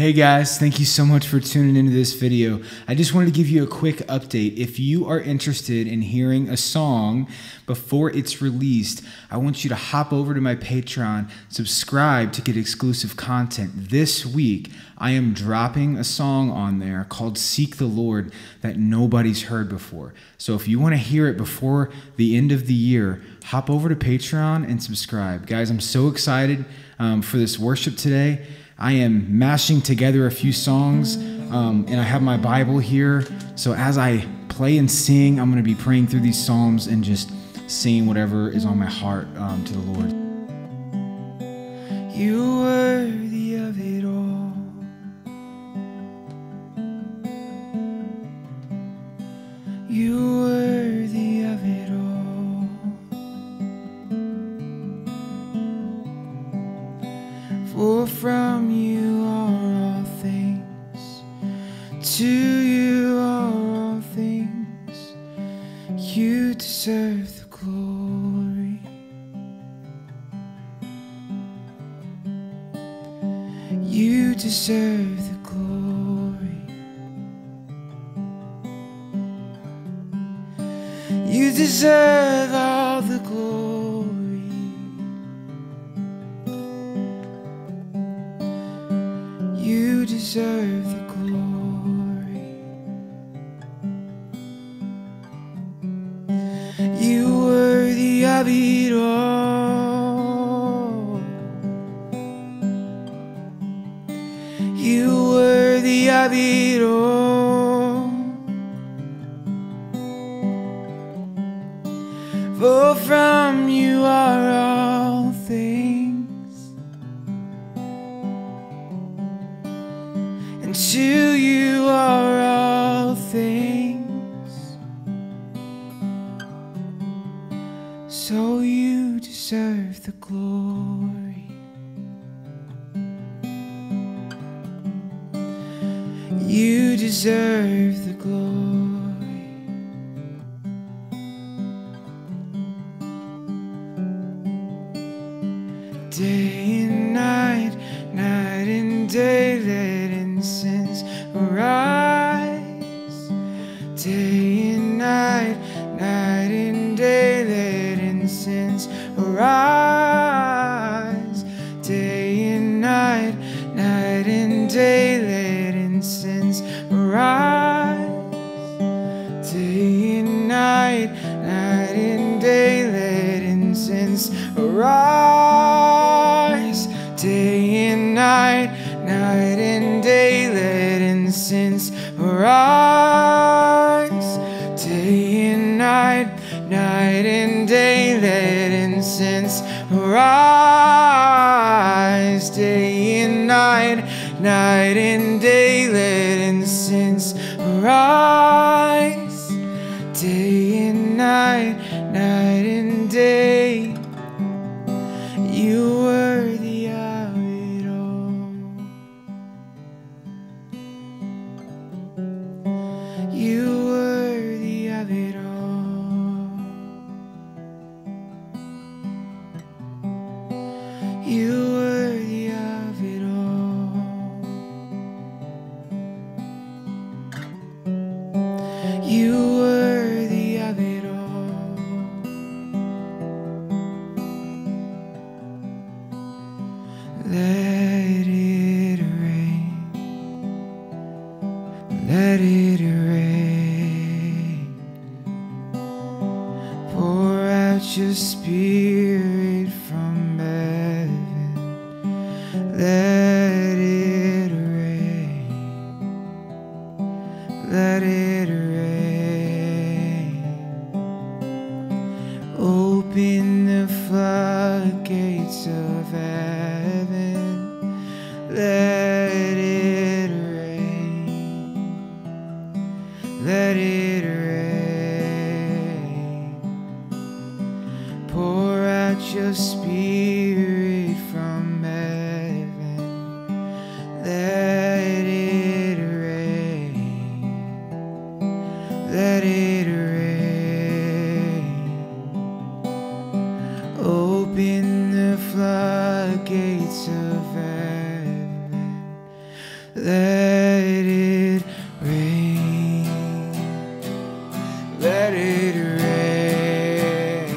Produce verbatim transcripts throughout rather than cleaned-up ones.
Hey guys, thank you so much for tuning into this video. I just wanted to give you a quick update. If you are interested in hearing a song before it's released, I want you to hop over to my Patreon, subscribe to get exclusive content. This week, I am dropping a song on there called Seek the Lord that nobody's heard before. So if you want to hear it before the end of the year, hop over to Patreon and subscribe. Guys, I'm so excited um, for this worship today. I am mashing together a few songs, um, and I have my Bible here. So as I play and sing, I'm going to be praying through these Psalms and just singing whatever is on my heart um, to the Lord. You worthy of it all. You worthy of it all. For from you are all things, to you are all things, you deserve the glory. You deserve the glory. You deserve all the glory. You deserve the glory. You worthy of it all. You worthy of it all. For from you are all things, and to you are all things, so you deserve the glory. You deserve the glory. Day and night, night and day, let incense arise. Day and night, night and day, let incense arise. Day and night, night and day, let incense arise. Day and night, night and day, let incense arise. Day and night, night and day, let incense arise. Day and night, night and day, let incense arise. Day and night, night and day, let incense arise. Day and night, night and day, you worthy of it all. You worthy of it all. You worthy of it all. You worthy of it all. Let it rain, let it rain, pour out your spirit from heaven. Let it rain, let it rain, open the floodgates of heaven. Let it rain, let it rain, pour out Let it rain. Let it rain.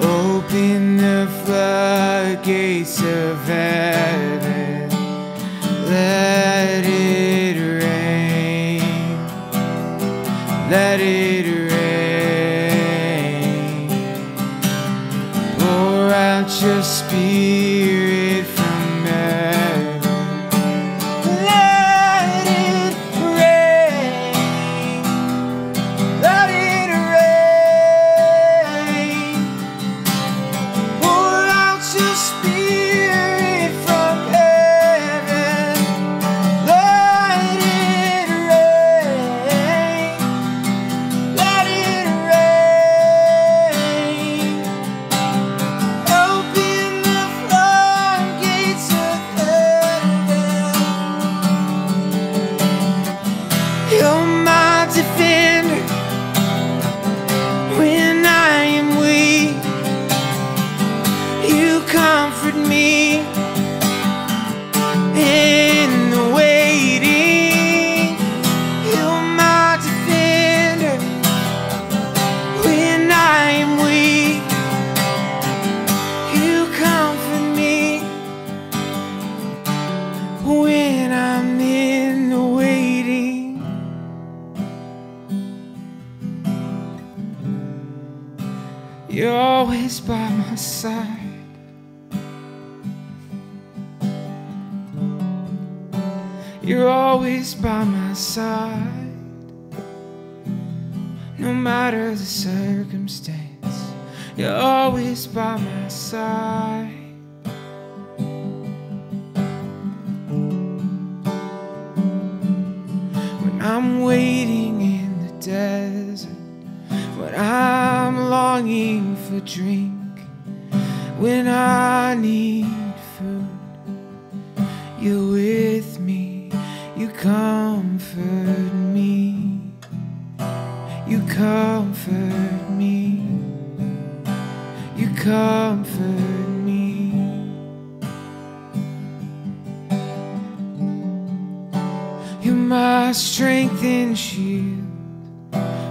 Open the floodgates of heaven. Let it rain. Let it rain. Pour out your spirit from heaven. When I'm in the waiting, you're always by my side. You're always by my side. No matter the circumstance, you're always by my side. I'm waiting in the desert, when I'm longing for drink, when I need food, you're with me, you comfort me, you comfort me, you comfort me. You're my strength and shield,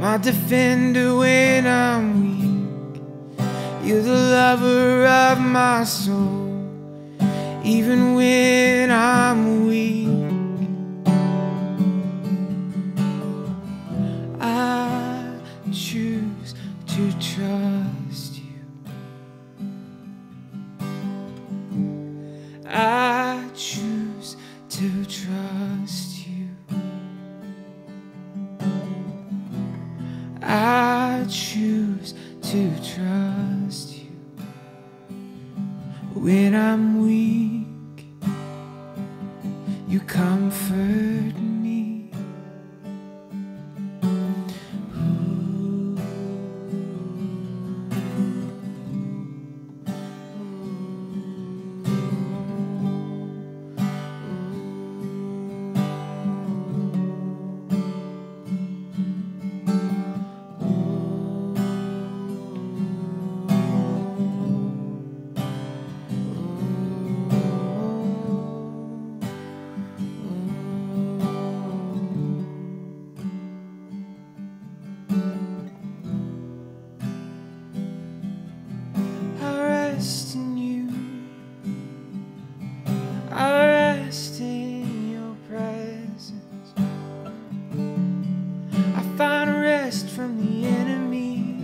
my defender when I'm weak. You're the lover of my soul, even when I'm weak. I choose to trust you. I choose to trust you. I choose to trust you when I'm weak. You comfort me. From the enemy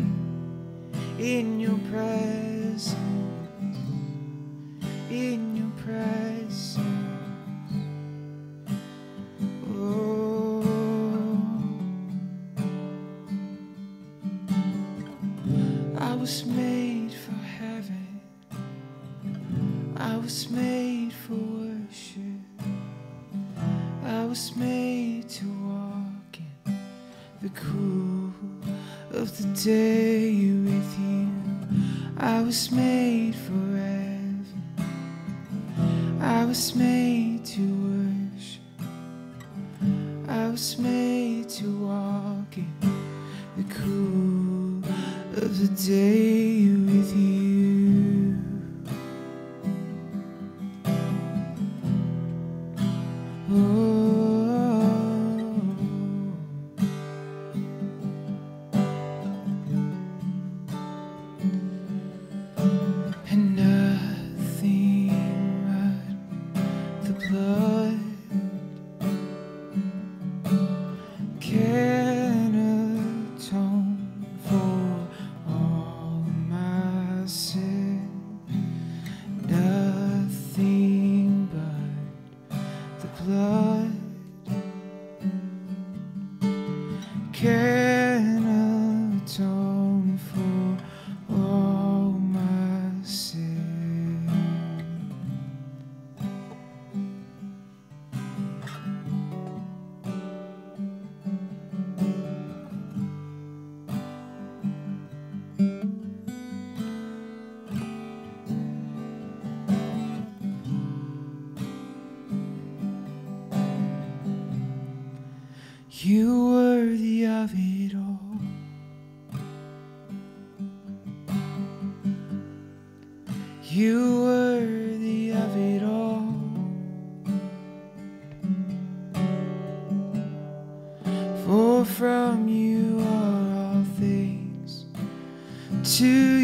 in your presence, in your presence. Oh, I was made for heaven, I was made for worship, I was made to walk in the cool of the day with you. I was made for heaven, I was made to worship, I was made to walk in the cool of the day with you. you worthy of it all. You worthy of it all. For from you are all things. To